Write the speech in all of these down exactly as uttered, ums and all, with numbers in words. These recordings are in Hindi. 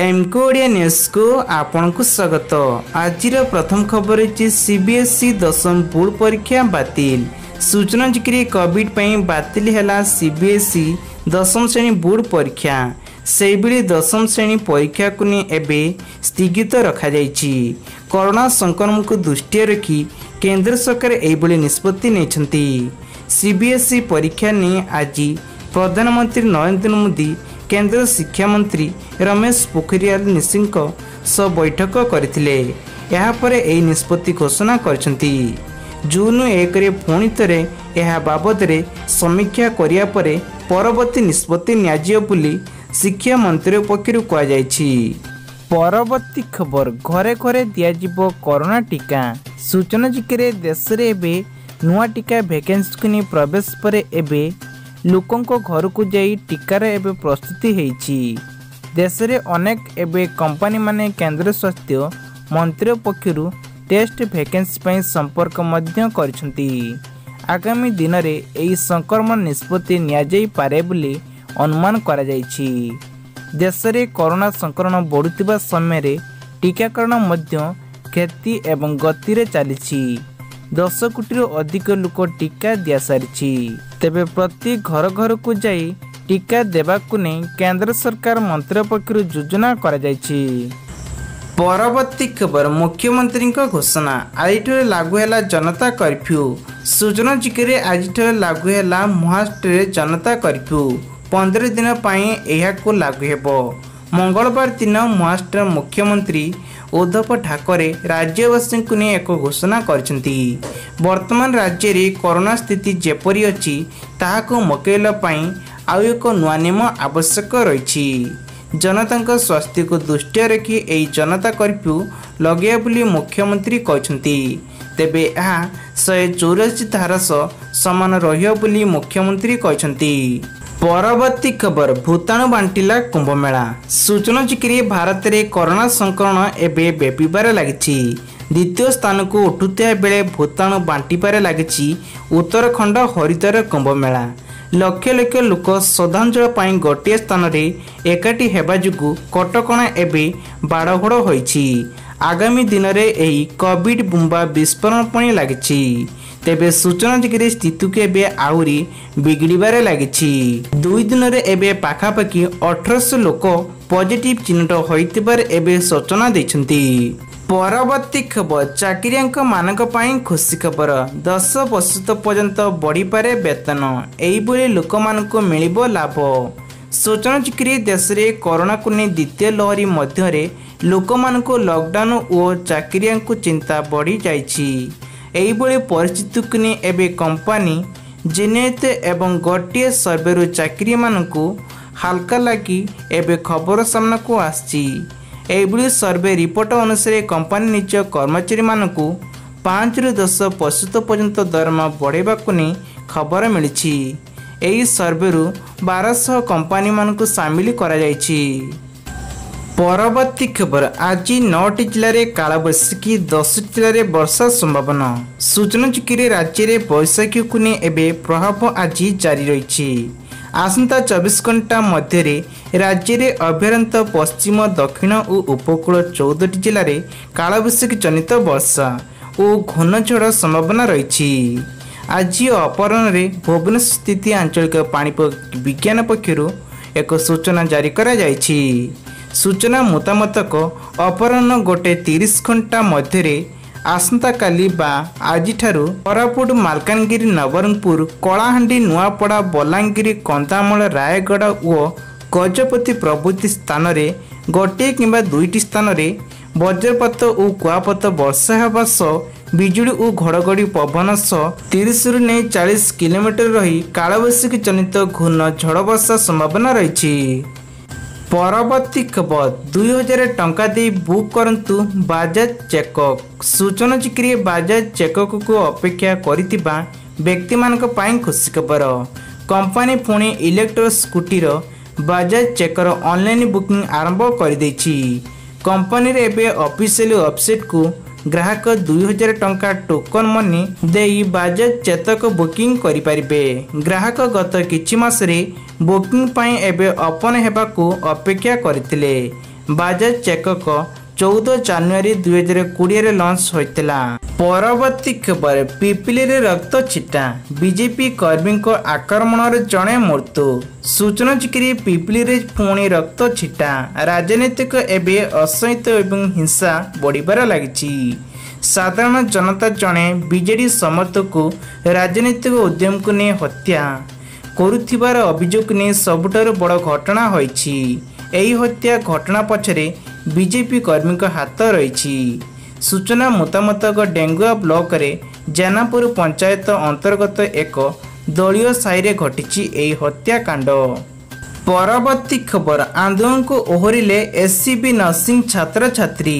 टाइम को ओडिया न्यूज को आपण को स्वागत। आज प्रथम खबर है सीबीएसई दशम बोर्ड परीक्षा बातिल। सूचना जिक्री कोविड बातिल है सीबीएसई दशम श्रेणी बोर्ड परीक्षा से भी दशम श्रेणी परीक्षा को नहीं स्थगित रखा जाइए। कोरोना संक्रमण को दृष्टि रखी केंद्र सरकार यह निष्पत्ति नेछंती। सीबीएसई परीक्षा ने आज प्रधानमंत्री नरेंद्र मोदी केंद्र शिक्षा मंत्री रमेश पोखरियाल निशंक सह बैठक करथिले। यह पर एई निष्पत्ति घोषणा करछंती। जून एक रे पुणी थरे यह बाबद रे समीक्षा करिया परे परवर्ती निष्पत्ति न्यायियो बुली शिक्षा मंत्री पक्षरु कहा जायछि। परवर्ती खबर घरे घरे दियाजिबो कोरोना टीका। सूचना जिकरे देश रे एबे नुआ टीका वैकेंसी को नि प्रवेश परे एबे लोकों घर को जाई टीकार एवं प्रस्तुति होशे। अनेक एवं कंपानी माने केंद्र स्वास्थ्य मंत्री पक्षर टेस्ट वैकेंसी संपर्क आगामी दिन में यह संक्रमण निष्पत्ति नियाजाई पारे बोली अनुमान करा जायछि। देश में कोरोना संक्रमण बढ़ुवा समय टीकाकरण क्षति एवं गति रे चली दस कोटी अधिक लोक टीका दि सारी। तेबे प्रति घर घर को जाई टीका देवा को नहीं केंद्र सरकार मंत्री पक्षर योजना करा जायछि। परवर्ती खबर मुख्यमंत्री घोषणा आज लागू है जनता कर्फ्यू। सूचना जिक्रे आज लागू है महाराष्ट्र जनता कर्फ्यू पंद्रह दिन पर लागू हो। मंगलवार दिन महाराष्ट्र मुख्यमंत्री उद्धव ठाकरे राज्यवासी को नहीं एक घोषणा करछंती। वर्तमान राज्य रे कोरोना स्थिति जेपरी अछि ताहाको मकैला पई आउ एक नुआ नियम आवश्यक रही। जनता स्वास्थ्य को दृष्टि रखी एई जनता कर्फ्यू लगे बोली मुख्यमंत्री कहते। तेबे यह शहे चौरासी धारा समान रहियो बोली मुख्यमंत्री कहते। परवर्ती खबर भूताणु बांटिला कुंभमेला। सूचना जिक्री भारत रे कोरोना संक्रमण एवं व्यापार लगी द्वितीय स्थान को उठुता बेले भूताणु बांटिबारे लगी उत्तराखंड हरिद्वार कुंभमेला। लक्ष लक्ष लोक श्रद्धांजलि गोटे स्थान रे एकाठी होगा जो कटकणा एवं बाड़घड़ होती। आगामी दिन में यही कोविड बुंबा विस्फोरण पर लगी। तेबे सूचना जिक्री स्थित के बे आउरी बिगड़बार लगी। दुई दिन में एवं पाखापाखि अठारह सौ लोक पॉजिटिव चिन्हट होइतिबार एवं सूचना देछंती। परवर्ती खबर चाकरिया मानक पाई खुशी खबर। दस प्रतिशत पर्यंत बढ़ी पारे वेतन एहिभली लोक मानक मिलिबो लाभ। सूचना जिक्री देश में कोरोना को नहीं द्वितीय लहरी मध्य लोक मानक लॉकडाउन और चाकरिया चिंता बढ़ी जाइछी। एहिभली परिस्थिति को नहीं एवं कंपानी जेनेत एवं गोटे सर्वे चाकरी मानू हालका लगी एवं खबर सामना को आसी। सर्वे रिपोर्ट अनुसार कंपानी निज कर्मचारी मानू पाँच रु दस प्रतिशत पर्यंत दरमा बढ़ावा नहीं खबर मिली। यही सर्वे बारह सौ कंपानी मानू सामिल करा जायछि। परवर्ती खबर आज नौटी जिले में कालबैशाखी दस जिले में वर्षा संभावना। सूचना जिक्री राज्य में बैशाखी को नहीं एवं प्रभाव आज जारी रही। आसंता चौबीस घंटा मध्य राज्य में अभ्यंत पश्चिम दक्षिण और उपकूल चौदह जिले में कालबैशाखी जनित वर्षा और घूर्णझड़ संभावना रही। आज अपराह भुवनेश्वर स्थित आंचलिक पाणिपाग विज्ञान पक्ष एक सूचना जारी करा जायछि। सूचना मुतामतक अपराह गोटे तीस घंटा मध्य आसंता काली बा आज ठारू कोरापुट मालकानगिरी नवरंगपुर कलाहांडी नुआपड़ा बलांगीर कंधामल रायगढ़ और गजपति प्रभृति स्थान में गोटे किंबा दुईटी स्थान में वज्रपात और कुआपत वर्षा होगा सह बिजुली और घड़घड़ी पवन सह तीस रु नहीं चालीस किलोमीटर रही कालबैशाखी जनित घूर्ण झड़ वर्षा संभावना रही। परवर्ती खबर दुई हजार टंका दे बुक करंतु बाजाज चेकअप। सूचना जिक्री बाजाज चेकअप को अपेक्षा करितिबा व्यक्ति मानक पाई खुशी खबर। कंपनी पुणी इलेक्ट्रिक स्कूटी रो बाजाज चेकर ऑनलाइन बुकिंग आरंभ कर देछि। कंपनी रे एबे ऑफिशियल वेबसाइट को ग्राहक दुई हजार टंका टोकन मनी देई बाजाज चेतक बुकिंग करि परिबे। ग्राहक गत किछि मास रे बुकिंग एवं ओपन होगा अपेक्षा करते बाजाज चेटक चौदह जनवरी दुई हजार कोड़े लंच होता। परवर्ती खबर पिपिली रे रक्त छिटा बीजेपी कर्मी को आक्रमण रे जड़े मृत्यु सूचनाचिकी पिपिली रे पुणी रक्त छिटा राजनीतिक एवं असहित एवं हिंसा बढ़िबार लगी। साधारण जनता जड़े बीजेडी समर्थक को राजनीतिक उद्यम को नहीं हत्या करुथिबार अभियोग ने सबुठार बड़ घटना होइछि। एही हत्या घटना पछरे बीजेपी कर्मी का हाथ रही। सूचना मुताबिक डेंगुआ ब्लॉक रे जानापुर पंचायत अंतर्गत एक दलियों साईरे घटी एही हत्याकांड। परवर्ती खबर आंदोलन को ओहरिले एससीबी नर्सिंग छात्र छात्री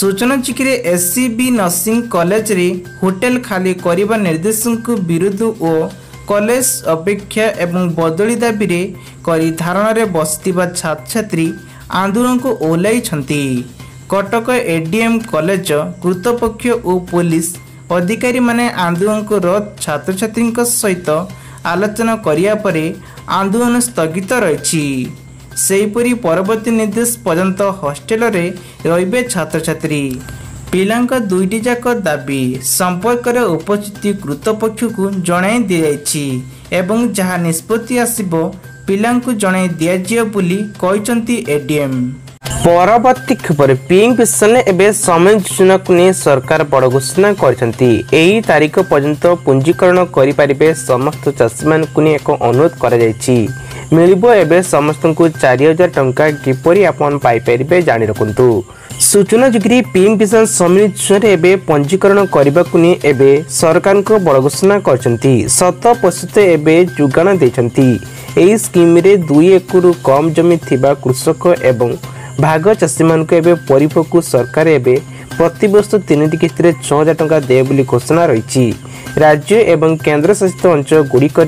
सूचनाचिकी रे एससीबी नर्सिंग कॉलेज रे होटल खाली करने निर्देश विरुद्ध ओ कॉलेज अपेक्षा एवं बदली दाबी रे करी धारणा बसथिबा छात्र छात्री आंदोलन को ओलाई छंती। कटक एडीएम कॉलेज कृतपक्ष और पुलिस अधिकारी माने आंदोलन को रद छात्र छात्री सहित आलोचना करिया परे आंदोलन स्थगित रही। सेहीपरी परवर्ती निर्देश पर्यंत हॉस्टेल रे रहिबे छात्र छात्री। पिलांका दुईटी जाक दाबी संपर्क रे उपस्थिति कृतपक्ष को जणाई दि जायछि एवं जहाँ निष्पत्ति आसीबो पिलांकु जणाई दिया बोली कहचंती एडीएम। परवर्ती खबर पीएम किसान एवं समय योजना को नहीं सरकार बड़ घोषणा करी तारीख पर्यंत पुंजीकरण करें समस्त चाषी मान एक अनुरोध कर समस्त को चार हजार टंका किपरी आपण पाइपे जाणी रखु। सूचनाजुगी पीएम किसान समय योजना एवं पंजीकरण करने एवं सरकार को बड़ घोषणा कर शत प्रतिशत एवं जोगान देती। यह स्कीम दुई एकड़ कम जमी थिबा कृषक एवं भाग चाषी मानक परिपक्व सरकार एवं प्रतिवर्ष तीन किस्ती में छः हजार टंका दे बोली घोषणा रही। राज्य एवं केन्द्र शासित अंचल गुड़िक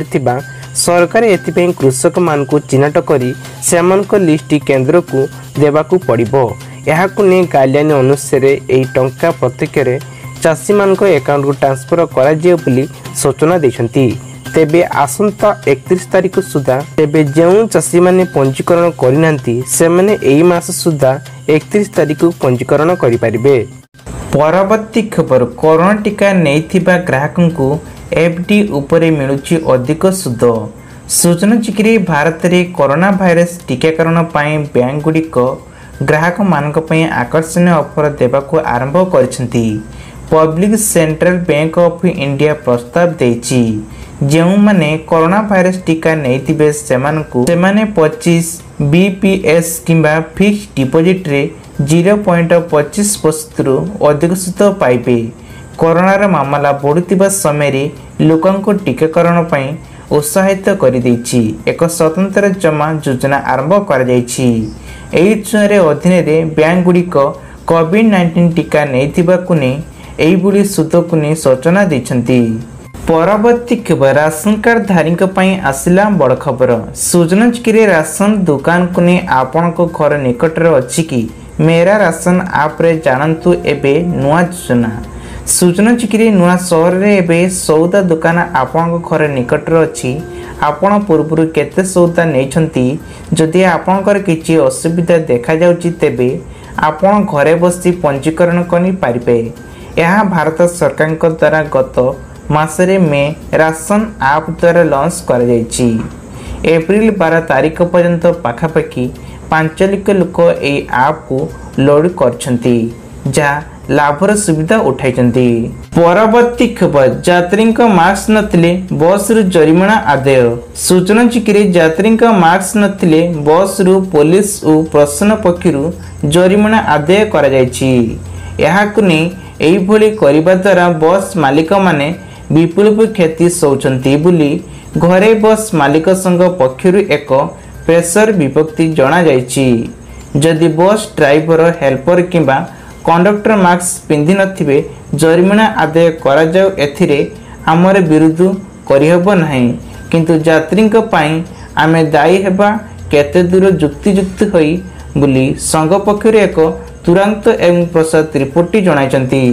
सरकार एथपाई कृषक मानक चिन्हट करी सेमानक लिस्ट केन्द्र को देवाकू पड़िबो। एहाकू ने काल्यानी अनुसार यह टंका प्रत्येक चाषी मानक अकाउंट को ट्रांसफर कराजियो बोली सूचना देछंती। तेबे आसंता एकतीस तारीख सुधा तेबे जो चाषी मैंने पंजीकरण करना सेमाने एही मास सुधा एकतीस तारीख पंजीकरण करें। परवर्ती खबर कोरोना टीका नहीं ग्राहकों को एफडी उपरे मिलुची अधिक सुद। सूचनाचिकी भारत में कोरोना भाइरस टीकाकरण बैंक गुड़िक ग्राहक मानक पई आकर्षणीय ऑफर देवाकू आरंभ करिसेंती। Public central bank of India प्रस्ताव देछि जो माने कोरोना भाइरस टीका नैतिबे सेमानकु सेमाने पच्चीस बीपीएस किंबा फिक्स डिपोजिट रे जीरो पॉइंट पच्चीस परसेंटरू अधिक सूद पाइबे। कोरोनार मामला बढ़ुतिबा समय लोकंकु टीकाकरण पई उत्साहित करि देछि एक स्वतंत्र जमा योजना आरंभ करा जाइछि। एही योजना अधीन रे बैंक गुड़िक कोविड नाइंटीन टीका नैतिबाकु ने एही सूद को नहीं सूचना देछंती। परवर्ती खबर राशन कार्ड धारी आसला बड़ खबर। सूचनाचिकी राशन दुकान को नहीं आपण घर निकटर अच्छी कि मेरा राशन आप्रे जानतु एबे नुआ योजना। सूचनाचिकी नुआ सहर रे एबे सौदा दुकान आपण घर निकटर अच्छी आपण पूर्व केते सौदा नेछंती। जदि आपणकर किछि असुविधा देखा जाउछि तेबे आपण घरे बसी पंजीकरण करि पारिबे। यह भारत सरकार द्वारा गत मासरे में राशन आप द्वारा लॉन्च कर एप्रिल बारह तारीख पर्यंत पाखापाखि पांच लाख लोक यह आप को लोड कर लाभर सुविधा उठाई। परवर्ती खबर यात्री मास्क नथिले बस रु जरिमाना आदाय। सूचनाचिकी यात्री मास्क नथिले बस रु पुलिस और प्रशासन पक्ष जरिमाना आदाय कर द्वारा बस मालिक माने विपुल क्षति सौचंती बोली घरे बस मालिक संघ पक्षर एक प्रेसर विपत्ति जना जाइछि। जदि बस ड्राइवर हेल्पर किंबा कंडक्टर मास्क पिंधि नथिबे जरिमाना आदाय करा जाउ। एथिरे हमर विरुद्ध करहबो नाही किंतु यात्रीक पई आमे दायी हेबा केते दूर युक्तियुक्त होई बोली संघ पक्षर एक तुरंत एवं प्रसाद त्रिपुटी जणाइछंती।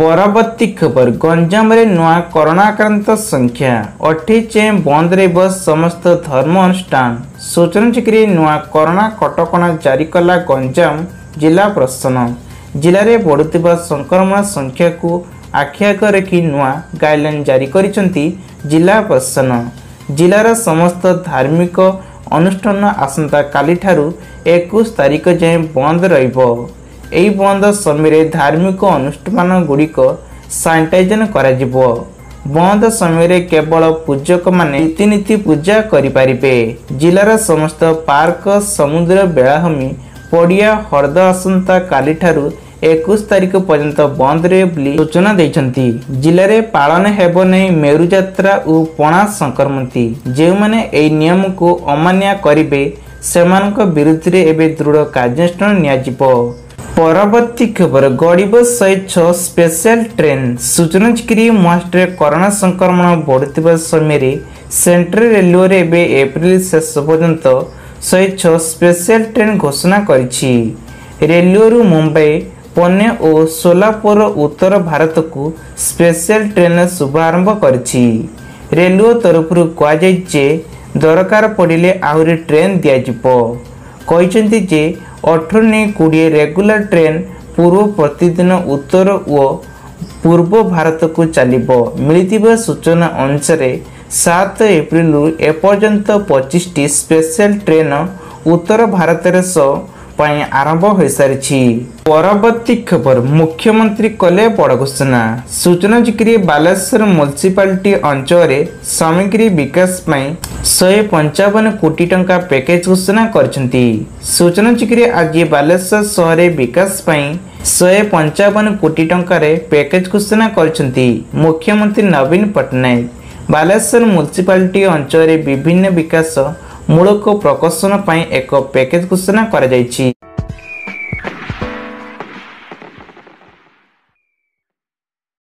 परवर्त खबर गंजाम नूआ कोरोनाक्रांत संख्या अठाईस बंद रे बस समस्त धर्म अनुष्ठान सूचनाचक्री नूआ कोरोना कटकणा जारी कला गंजाम जिला प्रशासन जिले में बढ़ुवा संक्रमण संख्या को आखि आगे रखी नूआ गाइडलाइन जारी कर जिला प्रशासन जिलार समस्त धार्मिक अनुष्ठान आसंता काली ठारू इक्कीस तारीख जाए बंद रहिबो। एही बंद समय धार्मिक अनुष्ठान गुड़िक सानिटाइजन कराजिबो। बंद समय केवल पूजक माने रीतिनीति पूजा करिपारिबे। जिलार समस्त पार्क समुद्र बेलाभूमि पड़िया हरद आसंता काली ठारू इक्कीस तारीख पर्यंत बंद रे बोली सूचना देइछन्ती। जिले में पालन हेब नहीं मेरु यात्रा और पणा संक्रमती जो मैंने एही नियम को अमान्य करिबे सेमानक विरुद्ध रे एबे दृढ़ कार्यानुष्ठान नियाजिबो। परवर्त खबर गरीब सौ छः स्पेशल ट्रेन सूचनाचक्री महाराष्ट्र कोरोना संक्रमण बढ़ुवा समय सेंट्रल रेलवे एबे एप्रिल शेष पर्यंत सौ छः स्पेशल ट्रेन घोषणा करिछि। रेलवे मुंबई पुणे और सोलापुर उत्तर भारत को स्पेशल ट्रेन शुभारंभ करिछि। रेलवे तरफ कहुजाई जे दरकार पड़े आहरी ट्रेन दियाजिबो। कहिसेंति जे अठरने बीस रेगुलर ट्रेन पूर्व प्रतिदिन उत्तर और पूर्व भारत को चलिबो। मिलितिबा सूचना अनुसार सात एप्रिल एपर्यंत पच्चीस टी स्पेशल ट्रेन उत्तर भारत रे सो आरंभ हो सारी। परवर्त खबर मुख्यमंत्री कले बड़ घोषणा सूचना जिक्री बालेश्वर म्युनिसिपालिटी अंचल सामग्री विकास शहे पंचावन कोटी टंका पैकेज घोषणा करछंती। सूचना जिक्री आज बालेश्वर सहर विकास शहे पंचावन कोटी टंका पैकेज घोषणा करछंती मुख्यमंत्री नवीन पटनायक। बालेश्वर म्युनिसिपालिटी अंचल विभिन्न विकास मूलक प्रकाशन एक पैकेज घोषणा करा जायछि।